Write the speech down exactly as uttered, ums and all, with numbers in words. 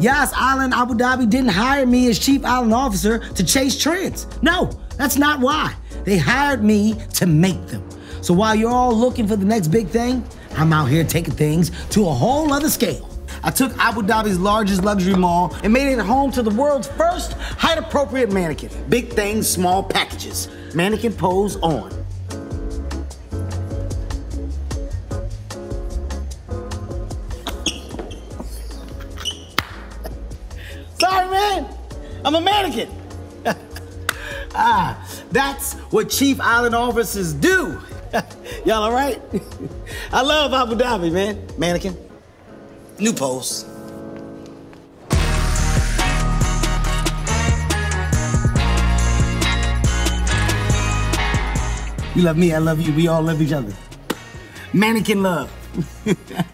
Yas Island Abu Dhabi didn't hire me as chief island officer to chase trends. No, that's not why. They hired me to make them. So while you're all looking for the next big thing, I'm out here taking things to a whole other scale. I took Abu Dhabi's largest luxury mall and made it home to the world's first height-appropriate mannequin. Big things, small packages. Mannequin pose on. Sorry, man. I'm a mannequin. Ah, that's what chief island officers do. Y'all all right? I love Abu Dhabi, man. Mannequin. New pose. You love me, I love you. We all love each other. Mannequin love.